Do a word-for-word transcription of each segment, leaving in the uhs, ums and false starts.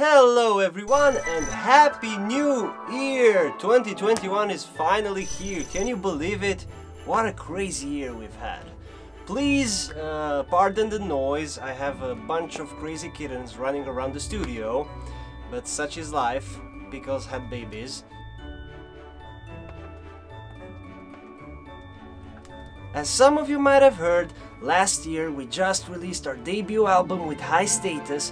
Hello everyone and Happy New Year! twenty twenty-one is finally here, can you believe it? What a crazy year we've had. Please uh, pardon the noise, I have a bunch of crazy kittens running around the studio, but such is life, because I had babies. As some of you might have heard, last year we just released our debut album with High Status.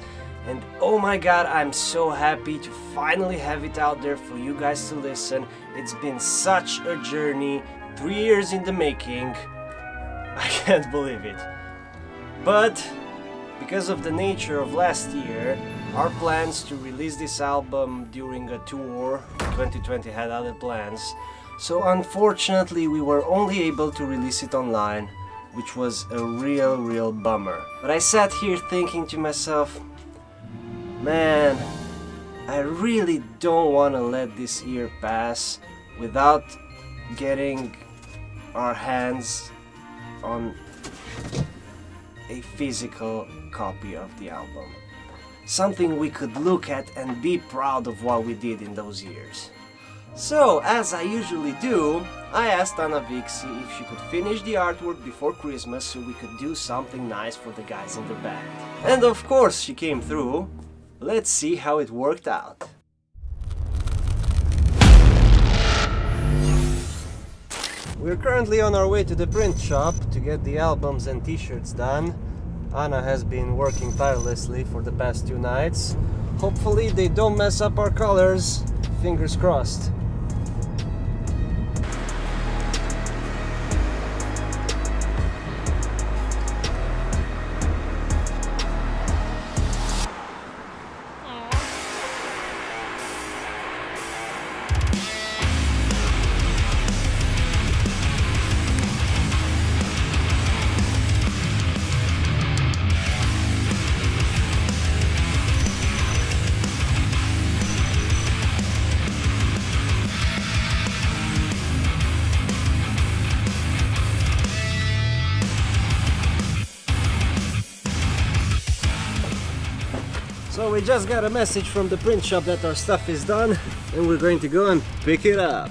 And oh my god, I'm so happy to finally have it out there for you guys to listen. It's been such a journey, three years in the making. I can't believe it. But because of the nature of last year, our plans to release this album during a tour, twenty twenty had other plans, so unfortunately we were only able to release it online, which was a real, real bummer. But I sat here thinking to myself, man, I really don't want to let this year pass without getting our hands on a physical copy of the album. Something we could look at and be proud of what we did in those years. So, as I usually do, I asked Anna Vixie if she could finish the artwork before Christmas so we could do something nice for the guys in the band. And of course she came through. Let's see how it worked out. We're currently on our way to the print shop to get the albums and t-shirts done. Anna has been working tirelessly for the past two nights. Hopefully they don't mess up our colors. Fingers crossed. So we just got a message from the print shop that our stuff is done, and we're going to go and pick it up.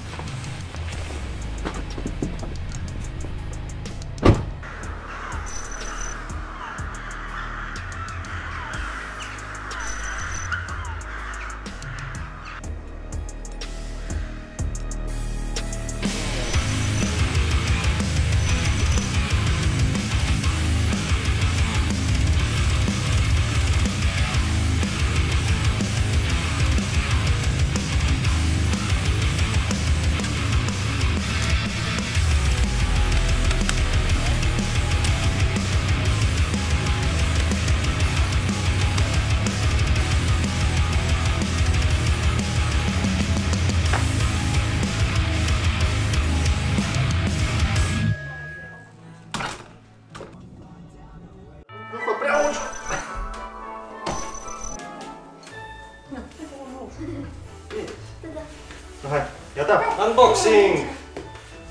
はい、やった。アンボクシング。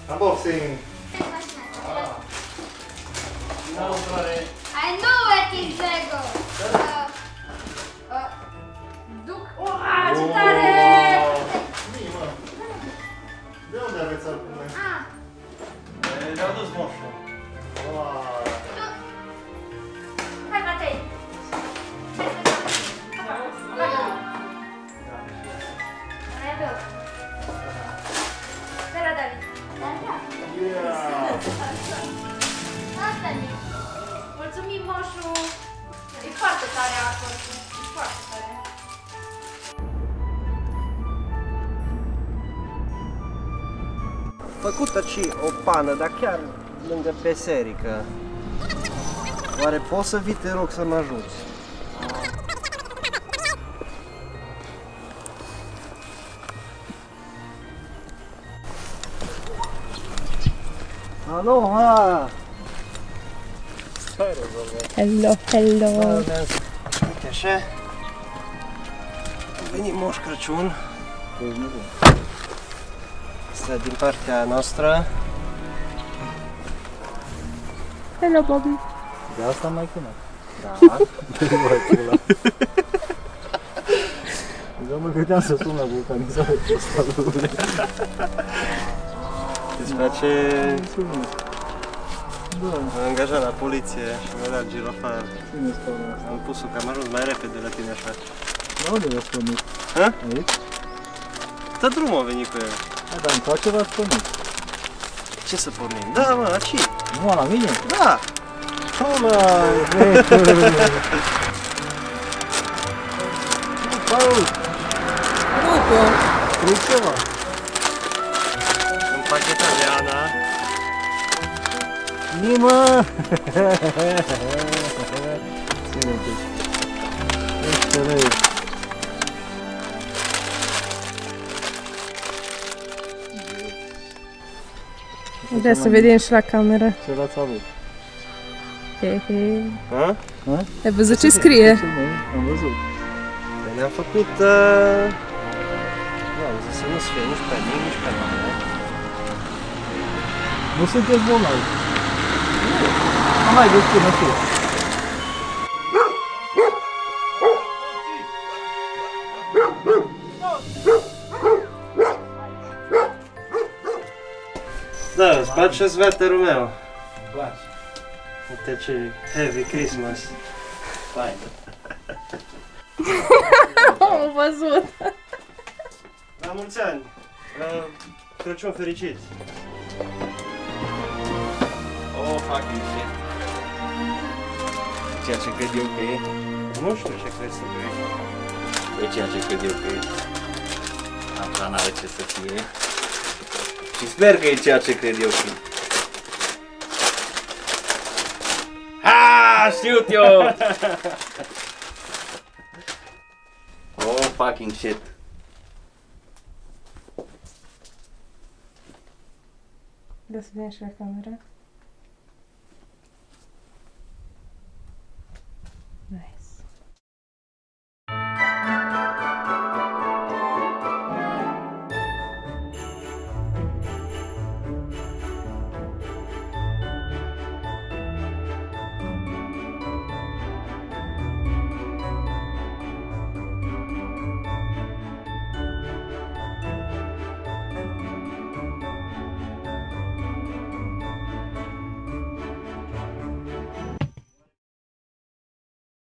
アンボクシング。ああ。なおさらね。I know what is Lego. あ、ど、おあ、来たね。いいわ。で、どんなやつあるの？あ。え、どうしましょう。わあ。 Mulțumim, moșu! E foarte tare acolo, e foarte tare! Făcută și o pană, dar chiar lângă biserică. Oare poți să vii, te rog, să mă ajuți? Aloha! Hello, hello! Uite așa, a venit Moș Crăciun. Asta din partea noastră. Hello, Bobby! De asta mai cunat. Da, nu mai cunat. Dar mă gândeam să sun la vulcanizare ce salune. Îți face... M-am angajat la poliție și mi-a dat girofar. Am pus-o că am ajuns mai repede la tine așa. La unde l-ați pornit? Ha? Aici? Tot drumul a venit cu el. Da, dar încoace l-ați pornit. Ce să pornim? Da, mă, la cine? Nu, la mine? Da! Hola! Salut! Bucă! Trebuie ceva! Un pachetă de Ana. Nimă! Ține-te! Excelent! Vreau să vedem și la cameră. Ce l-ați avut? Hehe. Ha? Ha? Ai văzut ce scrie? Am văzut. Ne-am făcut... Da, am zis să nu-ți fie nici pe mine, nici pe mine. Nu sunteți bolnavi. Nu. Hai, vezi până tu. Da, îți place sweaterul meu. Îmi place. Uite ce heavy Christmas. Fain. Am văzut! La mulți ani! La Crăciun fericit! Oh, fucking shit! Ceea ce cred eu că e... Nu știu ce crezi tu că e. E ceea ce cred eu că e. Asta n-are ce să fie. Și sper că e ceea ce cred eu că e. Aaaa, știu eu! Oh, fucking shit! Ia să vedem și la camera.